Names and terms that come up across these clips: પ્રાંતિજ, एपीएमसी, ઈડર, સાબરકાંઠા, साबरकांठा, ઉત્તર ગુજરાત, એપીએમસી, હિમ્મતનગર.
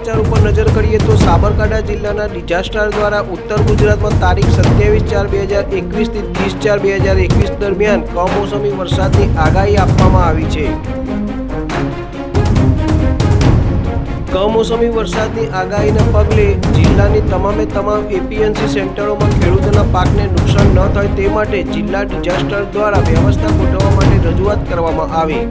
ઉપર નજર કરીએ તો સાબરકાંઠા જિલ્લાના ડિઝાસ્ટર દ્વારા ઉત્તર ગુજરાતમાં તારીખ 27/4/2021 થી 30/4/2021 દરમિયાન કમોસમી વરસાદની આગાહી આપવામાં આવી છે। કમોસમી વરસાદની આગાહીના પગલે જિલ્લાની તમામે તમામ એપીએમસી સેન્ટરોમાં ખેડૂતોના પાકને નુકસાન ન થાય તે માટે જિલ્લા ડિઝાસ્ટર દ્વારા વ્યવસ્થા ગોઠવવા માટે રજૂઆત કરવામાં આવી।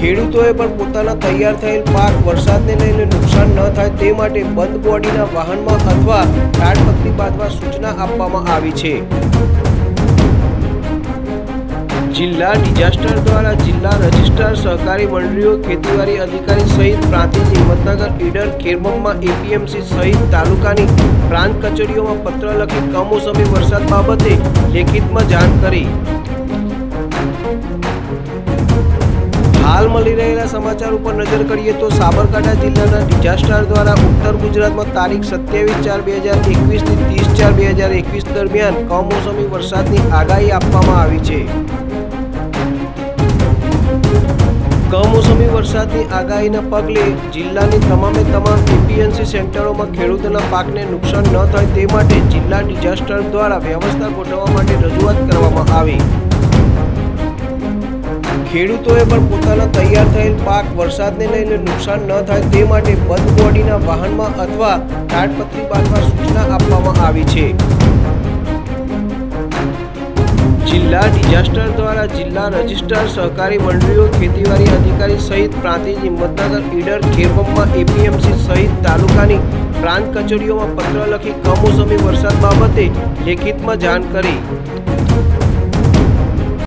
ખેડૂતોએ પણ પોતાના તૈયાર થયેલ પાક વરસાદને લઈને નુકસાન ન થાય તે માટે બંધ બોડીના વાહનમાં અથવા તાડપત્રી બાંધવા સૂચના આપવામાં આવી છે। જિલ્લા ડિઝાસ્ટર દ્વારા જિલ્લા રજિસ્ટ્રાર, સહકારી મંડળીઓ, ખેતીવાડી અધિકારી સહિત પ્રાંતિજ હિમ્મતનગર, ઈડર, ખેરબમમાં એપીએમસી સહિત તાલુકાની પ્રાંત કચેરીઓમાં પત્ર લખી કમોસમી વરસાદ બાબતે લેખિતમાં જાણ કરી। हाल मिली रहेला समाचार पर नजर करिए तो साबरकांठा जिल्लाना डिजास्टर द्वारा उत्तर गुजरात में तारीख 27/4/2021 से 30/4/2021 दरमियान कमोसमी वरसाद की आगाही आपवामां आवी छे। कमोसमी वरसाद की आगाही ना पगले जिल्लानी तमामे तमाम एपीएमसी सेंटरों में खेडूतना पाक ने नुकसान न थाय ते माटे जिला डिजास्टर द्वारा व्यवस्था गोठववा माटे रजूआत करवामां आवी। ખેડૂતોએ પણ પોતાના તૈયાર થયેલ પાક વરસાદને લઈને નુકસાન ન થાય તે માટે બંધ બોડીના વાહનમાં અથવા તાડપત્રી બાંધવા સૂચના આપવામાં આવી છે। જિલ્લા ડિઝાસ્ટર દ્વારા જિલ્લા રજિસ્ટ્રાર, સહકારી મંડળીઓ, ખેતીવાડી અધિકારી સહિત પ્રાંતિજ હિમ્મતનગર, ઈડર, ખેરબમમાં એપીએમસી સહિત તાલુકાની પ્રાંત કચેરીઓમાં પત્ર લખી કમોસમી વરસાદ બાબતે લેખિતમાં જાણ કરી।